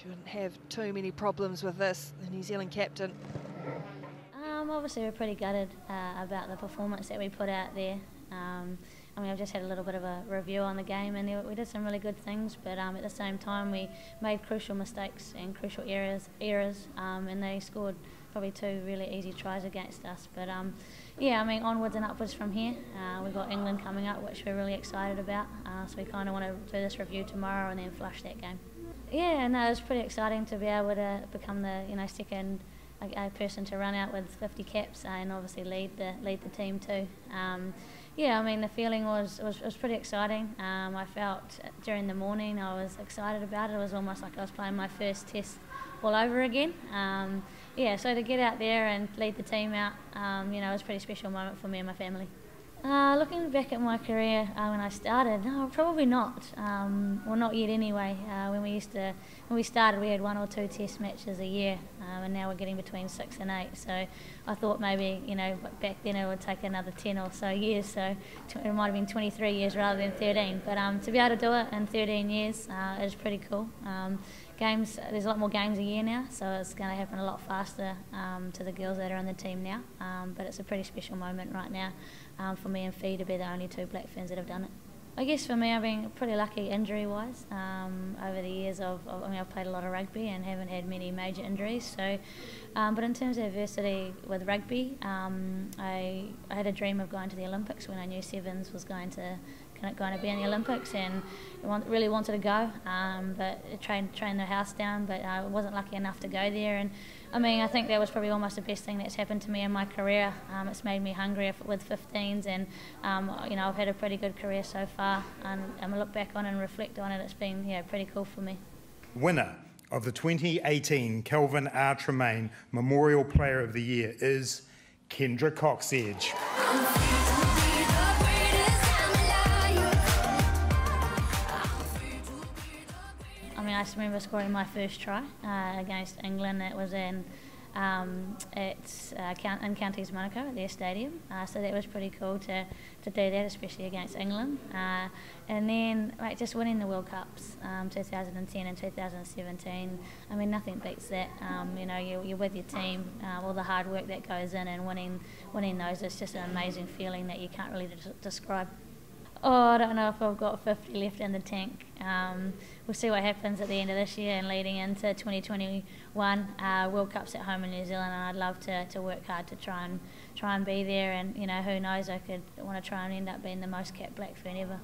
Shouldn't have too many problems with this, the New Zealand captain. Obviously we're pretty gutted about the performance that we put out there. I mean, I've just had a little bit of a review on the game, and we did some really good things, but at the same time we made crucial mistakes and crucial errors, and they scored probably two really easy tries against us. But yeah, I mean, onwards and upwards from here. We've got England coming up, which we're really excited about, so we kind of want to do this review tomorrow and then flush that game. Yeah, no, it was pretty exciting to be able to become the second person to run out with 50 caps and obviously lead the team too. Yeah, I mean, the feeling was pretty exciting. I felt during the morning I was excited about it. It was almost like I was playing my first test all over again. Yeah, so to get out there and lead the team out, you know, it was a pretty special moment for me and my family. Looking back at my career when I started, no, probably not. Well, not yet anyway. When we started, we had 1 or 2 test matches a year, and now we're getting between 6 and 8. So I thought maybe, you know, back then it would take another 10 or so years. So it might have been 23 years rather than 13. But to be able to do it in 13 years is pretty cool. Games, there's a lot more games a year now, so it's going to happen a lot faster to the girls that are on the team now. But it's a pretty special moment right now for me and Fee to be the only 2 Black Ferns that have done it. I guess for me, I've been pretty lucky injury-wise over the years. I've played a lot of rugby and haven't had many major injuries. So, but in terms of adversity with rugby, I had a dream of going to the Olympics when I knew Sevens was going to be in the Olympics, and really wanted to go, but trained the house down, but I wasn't lucky enough to go there. And I mean, I think that was probably almost the best thing that's happened to me in my career. It's made me hungrier with 15s, and you know, I've had a pretty good career so far, and I look back on and reflect on it. It's been, yeah, pretty cool for me. Winner of the 2018 Kelvin R. Tremaine Memorial Player of the Year is Kendra Cocksedge. I remember scoring my first try against England. It was in Counties Manukau at their stadium, so that was pretty cool to do that, especially against England. And then, like, just winning the World Cups, 2010 and 2017, I mean, nothing beats that. You know, you're with your team, all the hard work that goes in, and winning those is just an amazing feeling that you can't really describe. Oh, I don't know if I've got 50 left in the tank. We'll see what happens at the end of this year and leading into 2021 World Cup's at home in New Zealand, and I'd love to work hard to try and be there. And you know, who knows, I could want to try and end up being the most capped Black Fern ever.